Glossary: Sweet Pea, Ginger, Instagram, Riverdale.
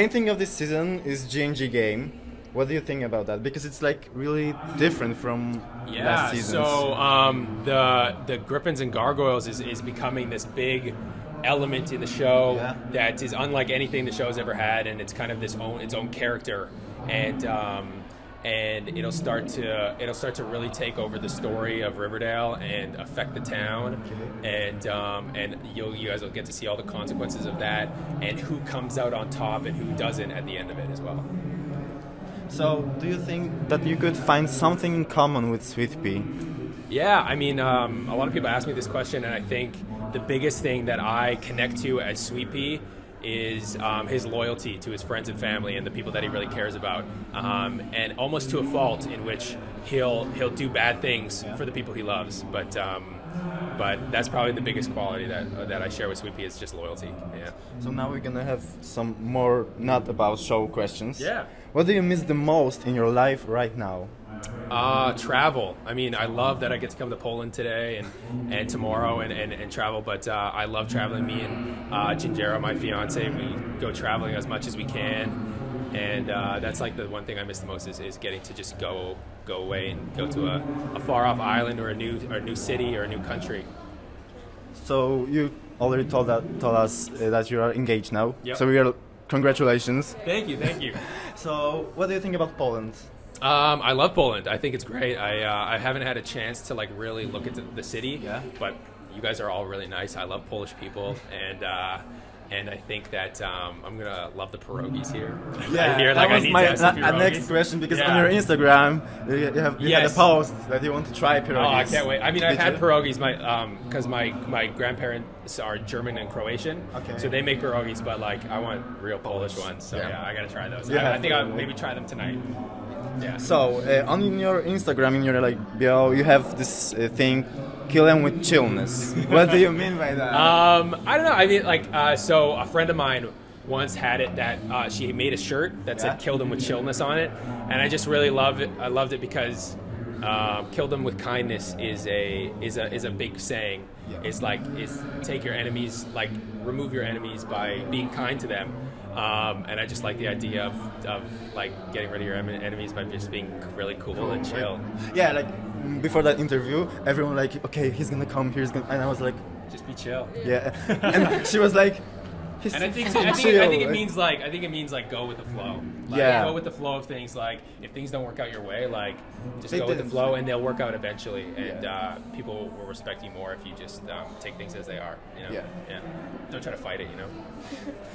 painting of this season is GNG game. What do you think about that? Because it's like really different from last season. So the Griffins and Gargoyles is becoming this big element in the show that is unlike anything the show's ever had, and it's kind of this its own character, and it'll start to really take over the story of Riverdale and affect the town, and you guys will get to see all the consequences of that and who comes out on top and who doesn't at the end of it as well. So do you think that you could find something in common with Sweet Pea? Yeah, I mean, a lot of people ask me this question, and I think the biggest thing that I connect to as Sweet Pea is his loyalty to his friends and family and the people that he really cares about, and almost to a fault, in which he'll do bad things for the people he loves. But that's probably the biggest quality that I share with Sweet Pea, is just loyalty. Yeah. So now we're gonna have some more not about show questions. Yeah. What do you miss the most in your life right now? Travel. I mean, I love that I get to come to Poland today and tomorrow and travel, but I love traveling. Me and Ginger, my fiance, we go traveling as much as we can, and that's like the one thing I miss the most, is getting to just go away and go to a far off island, or a new city, or a new country. So you already told us that you are engaged now. Yep. So we are, congratulations. Thank you. So what do you think about Poland? I love Poland. I think it's great. I haven't had a chance to like really look into the city, but you guys are all really nice. I love Polish people, and I think that I'm gonna love the pierogies here. Yeah, that was my next question, because on your Instagram you had a post that you want to try pierogies. Oh, I can't wait. I mean, I've had pierogies, because my grandparents are German and Croatian, so they make pierogies, but like I want real Polish ones. So yeah, I gotta try those. Yeah, I think I'll maybe try them tonight. Yeah. So on your Instagram, in your like bio, you have this thing, kill them with chillness. What do you mean by that? I don't know. I mean, like, so a friend of mine once had it that she made a shirt that said "Kill them with chillness" on it, and I just really loved it. I loved it because "Kill them with kindness" is a big saying. Yeah. It's like take your enemies, like remove your enemies by being kind to them. And I just like the idea of like getting rid of your enemies by just being really cool and chill. Yeah, like before that interview, everyone like, okay, he's gonna come here, and I was like, just be chill. Yeah, and she was like, and I think it means like go with the flow. Like, go with the flow of things. Like if things don't work out your way, like just go with the flow, and they'll work out eventually. And people will respect you more if you just take things as they are. You know? Yeah. Don't try to fight it. You know.